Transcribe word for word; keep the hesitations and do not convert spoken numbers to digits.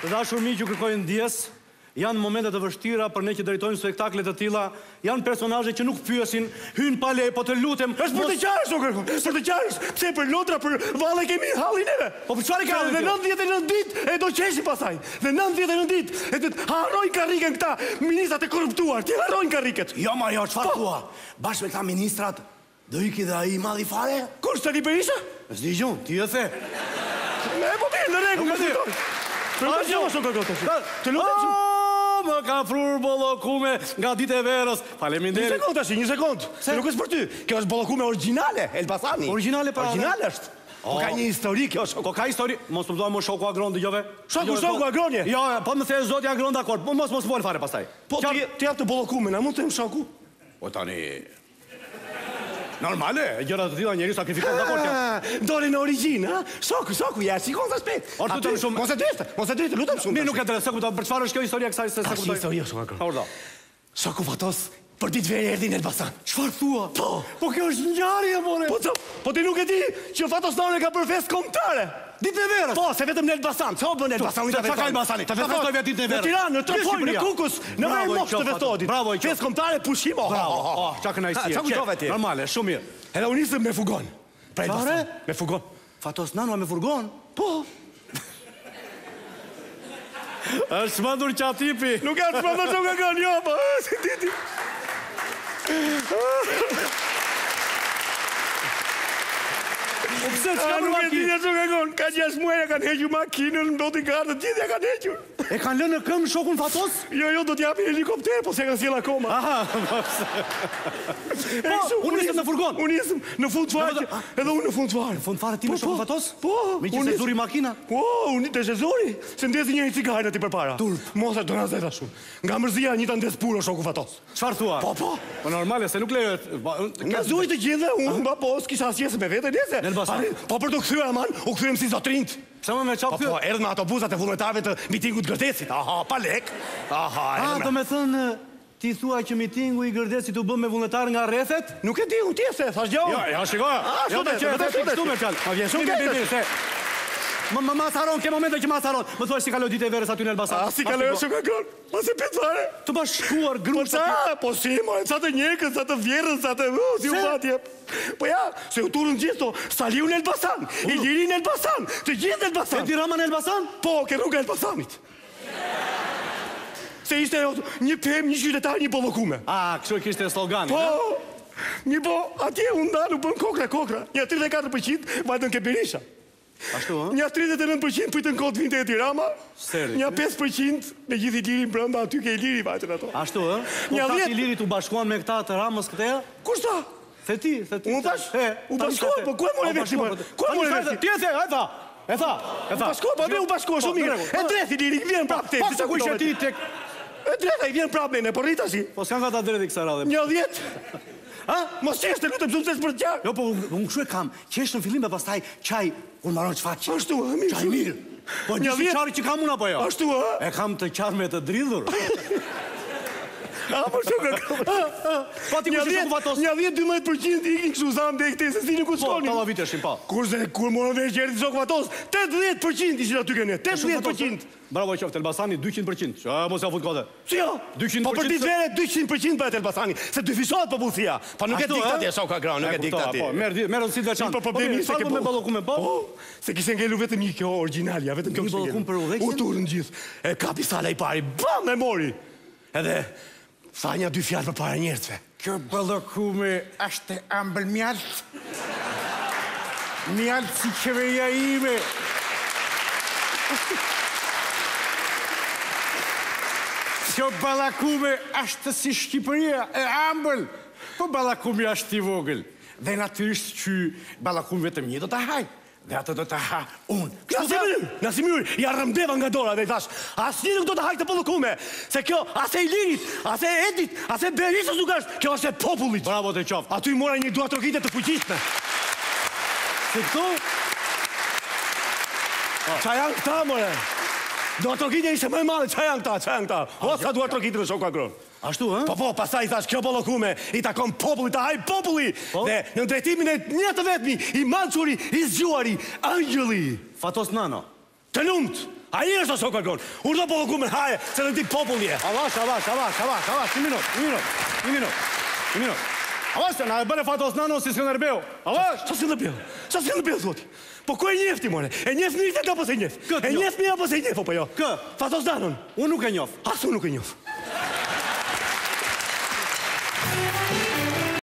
Të dashur miq, ju kërkoj ndjes. Janë momente të vështira për ne që drejtojmë spektakle të tilla. Janë personazhe që nuk pyesin, hyjnë pa leje, po të lutem. Është për të qartë, kërkoj. Për të qartë, pse për lotra, për valle kemi hallin neve. Po për çfarë ka? Dhe nëntëdhjetë e nëntë ditë e do qesin pasaj. Dhe nëntëdhjetë e nëntë ditë e do harrojnë karrikën këta ministrat e korruptuar. Ti harrojnë karrikët. Jo, ma jo, çfarë thua? Bashkë me këta ministrat do iki dhe ai madh i fare. Kush tani për isha? S'di gjun, ti e the. Ne po bën në rregull. O, më ka frur bollokume nga ditë e verës. Faleminderit. Një sekund tash, një sekund. Nuk është për ty. Kjo është bollokume origjinale, Elbasani. Origjinale pra. Origjinale është. Po ka një histori kjo, po ka histori. Mos më thuaj më shoku agron dëgjove. Shoku, shoku agronje. Jo, po më the zoti agron dakord. Po mos mos vol fare pastaj. Po ti jap të bollokume, na mund të jem shoku? Po tani normale, gjëra të tilla njeriu sakrifikon dakord ja. Doli në origjinë, ha? Shoku, shoku, ja, sikon sa shpejt. Mos e drejtë, mos e drejtë, lutem shumë. Mirë, nuk e drejtë, se kuptoj, për çfarë është kjo historia kësaj se se kuptoj. Historia është kjo. Ordo. Shoku Fatos për ditë veri erdhi në Elbasan. Çfarë thua? Po, po kjo është ngjarje more. Po, po ti nuk e di që Fatos Nane ka bërë festë kombëtare. Ditë e verës. Po, se vetëm në Elbasan. Ço bën Elbasani? Çfarë ka Elbasani? Ta festoj vetë ditën e verës. Në Tiranë, në Tropoj, në Kukus, në Marmosh të vetodit. Bravo, i qes kombëtare pushim. Oh, çka kënaqësi. Çka gjove ti? Normale, shumë mirë. Edhe u nisëm me furgon. Pra Elbasan, me furgon. Fatos Nano me furgon? Po. Është mandur çatipi. Nuk është mandur çka kanë, jo, po. Si ti ti. Pse s'ka nuk e dinja që ka konë, ka gjashtë muaj e kanë heqju makinën, do t'i kartë të gjithë e kanë heqju. E kanë lënë në këmë shokun Fatos? Jo, jo, do t'japi helikopter, po se kanë sjela koma. Aha, po pëse. Po, unë isëm në furgon. Unë isëm në fund faqe, edhe unë në fund faqe. Në fund faqe ti me shokun Fatos? Po, unë isëm. Me që se zuri makina? Po, unë të shezori, se ndesi njëri cigajnë ati për para. Turp. Mose do nazeta shumë. Nga mërzia një të ndes puro shoku Fatos. Çfarë thua? Po, po. Po normale, se nuk lejohet. Nga zuri të gjithë, unë ba po, s'kisha asjese me vete, nese. Po për të këthyre, aman, u këthyrim si zotrint. Pse më me qapë këthyre? Po, erdhë me autobuzat e vullnetarve të mitingu të gërdesit. Aha, pa lek. Aha, erdhë me. A, do me thënë, ti thua që mitingu i gërdesit u bëm me vullnetar nga rethet? Nuk e di, u tje se, thash gjohë. Jo, ja, shikoja. A, shumë e shumë e shumë e shumë e shumë e shumë e shumë e shumë. Më masaron, ke momente që masaron. Më thuash si kaloj ditë e verës aty në Elbasan. A, si kaloj është ka kërë. Ma si pitë fare. Të ba shkuar grunë sa të... Po si, mojë, sa të njekën, sa të vjerën, sa të... Si u fatje. Po ja, se u turën gjithë to. Saliu në Elbasan, i gjiri në Elbasan, të gjithë në Elbasan. E dirama në Elbasan? Po, ke rruga Elbasanit. Se ishte një pem, një qytetar, një bollokume. A, kështu e kishte slogan. Po, një po, atje unë da nuk bën kokra-kokra. Një tridhjetë e katër përqind vajtën keberisha. Nja tridhjetë e nëntë përqind pëjtë në kotë vinte e Tirama. Nja pesë përqind me gjithi lirin brënda aty ke i liri vajtën ato. Ashtu, e? Po ta ti lirit u bashkuan me këta të Ramës këteja? Kus ta? Se ti, se ti. Unë tash? U bashkuan, po ku e mërë e vekti mërë? Ku e mërë e vekti? Ti e the, e tha, e tha, e tha. U bashkuan, pa me u bashkuan, shumë mirë. E dreti lirik, vjen prapë te. Pas të ku ishe ti tek... E dreta i vjen prapë mene, por rita si. Po s'kan ka ta dreti kësa radhe. Nja dhjetë. Ha? Mos qeshtë e lutëm, zumë se s'për t'jarë. Jo, po unë këshu e kam, qeshtë në fillim e pastaj qaj, unë maron që faqe. Ashtu, e mirë. Qaj mirë. Po një si qari që kam unë apo jo? Ashtu, e? E kam të qarme të dridhur. A, po shumë e kam. Pa ti kështë shumë Fatos. Një dhjetë, dymbëdhjetë përqind ikin këshu zamë dhe i këte, se si një ku s'koni. Po, tala vite shim pa. Kurse, kur morën vesh që erdi shoku Fatos, tetëdhjetë përqind ishin aty këne, tetëdhjetë përqind. Bravo e qoftë, Elbasani dyqind përqind. Që mos ja fut kote. Si jo? Po për ditë vere dyqind përqind bëhet Elbasani. Se dyfishohet popullsia. Pa nuk e diktat e shoku Agron, nuk e diktat e. Merë rëndësit veçanë. Po problemi se ke po. Se kishtë ngelu vetëm një kjo originalja, vetëm kjo kështë ngelu. Urturën gjithë. E kapi sala i pari, bam e mori. Edhe sa një dy fjallë për para njerëtve. Kjo bollokume ashtë e ambël mjallët. Mjallët si qeveria ime. Kjo ballakume ashtë si Shqipëria, e ambël, po ballakume ashtë i vogël. Dhe natyrisht që ballakume vetëm një do të haj, dhe atë do të ha unë. Nasi mënyrë, i arrëmdeva nga dora dhe i thash, asë nuk do të haj të bollokume, se kjo asë e Lirit, asë e Edit, asë e Berisës nuk ashtë, kjo është e popullit. Bravo të qoftë. Aty mora një dua trokite të fuqishme. Se këto... Qa janë këta, more? Dua trokitja ishte më e madhe, qa janë këta, qa janë këta? O, s'ka dua trokitja në shoku Agron. Ashtu, hë? Po, po, pasaj i thash, kjo bolokume, i takon populli, ta haj populli! Po? Dhe në ndrejtimin e një të vetmi, i mançuri, i zgjuari, angjëli! Fatos nano. Të lumt! A i është aso kërkon! Urdo bolokume, haje, se në ti populli e! Avash, avash, avash, avash, avash, një minut, një minut, një minut, një minut. Avash, të na e bërë Fatos nano si Skënderbeu. Avash! Sa Skënderbeu? Sa Skënderbeu, thot? Po, ku e njefti, more? E njeft një këtë apo se njeft? E njeft një apo se njeft, po, po, jo? Kë? Fatos Nanon. Unë nuk e njof. Asu nuk e njof.